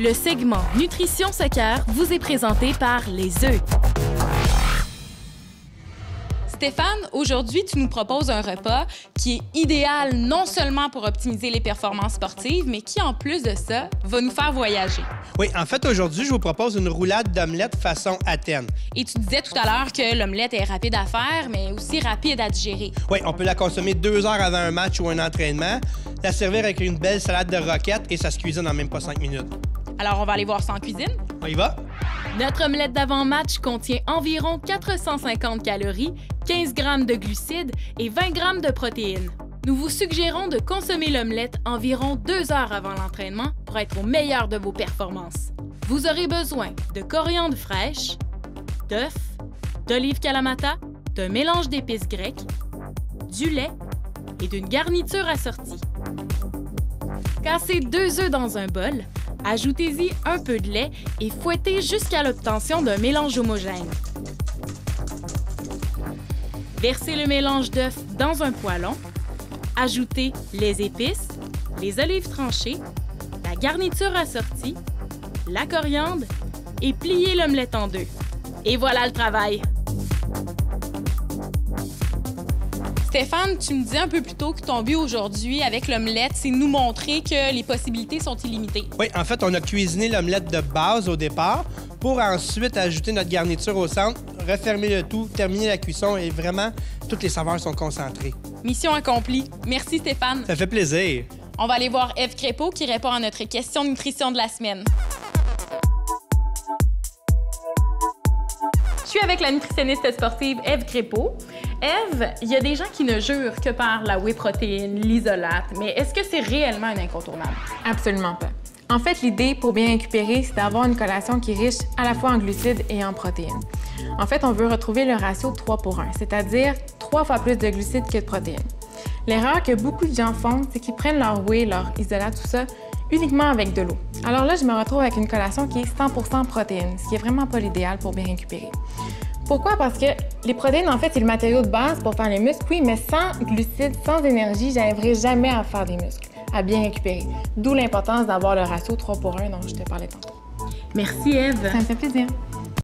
Le segment Nutrition Soccer vous est présenté par les œufs. Stéphane, aujourd'hui, tu nous proposes un repas qui est idéal non seulement pour optimiser les performances sportives, mais qui, en plus de ça, va nous faire voyager. Oui, en fait, aujourd'hui, je vous propose une roulade d'omelette façon Athènes. Et tu disais tout à l'heure que l'omelette est rapide à faire, mais aussi rapide à digérer. Oui, on peut la consommer 2 heures avant un match ou un entraînement, la servir avec une belle salade de roquette et ça se cuisine en même pas 5 minutes. Alors, on va aller voir ça en cuisine? On y va? Notre omelette d'avant-match contient environ 450 calories, 15 g de glucides et 20 g de protéines. Nous vous suggérons de consommer l'omelette environ 2 heures avant l'entraînement pour être au meilleur de vos performances. Vous aurez besoin de coriandre fraîche, d'œufs, d'olives Kalamata, d'un mélange d'épices grecques, du lait et d'une garniture assortie. Cassez 2 œufs dans un bol. Ajoutez-y un peu de lait et fouettez jusqu'à l'obtention d'un mélange homogène. Versez le mélange d'œufs dans un poêlon. Ajoutez les épices, les olives tranchées, la garniture assortie, la coriandre et pliez l'omelette en 2. Et voilà le travail! Stéphane, tu me disais un peu plus tôt que ton but aujourd'hui avec l'omelette, c'est nous montrer que les possibilités sont illimitées. Oui, en fait, on a cuisiné l'omelette de base au départ pour ensuite ajouter notre garniture au centre, refermer le tout, terminer la cuisson et vraiment, toutes les saveurs sont concentrées. Mission accomplie. Merci Stéphane. Ça fait plaisir. On va aller voir Eve Crépeau qui répond à notre question de nutrition de la semaine. Je suis avec la nutritionniste sportive Eve Crépeau. Eve, il y a des gens qui ne jurent que par la whey protéine, l'isolate, mais est-ce que c'est réellement un incontournable? Absolument pas. En fait, l'idée pour bien récupérer, c'est d'avoir une collation qui est riche à la fois en glucides et en protéines. En fait, on veut retrouver le ratio 3:1, c'est-à-dire 3 fois plus de glucides que de protéines. L'erreur que beaucoup de gens font, c'est qu'ils prennent leur whey, leur isolate, tout ça, uniquement avec de l'eau. Alors là, je me retrouve avec une collation qui est 100% protéines, ce qui est vraiment pas l'idéal pour bien récupérer. Pourquoi? Parce que les protéines, en fait, c'est le matériau de base pour faire les muscles, oui, mais sans glucides, sans énergie, j'arriverai jamais à faire des muscles, à bien récupérer. D'où l'importance d'avoir le ratio 3:1 dont je te parlais tantôt. Merci, Eve. Ça me fait plaisir.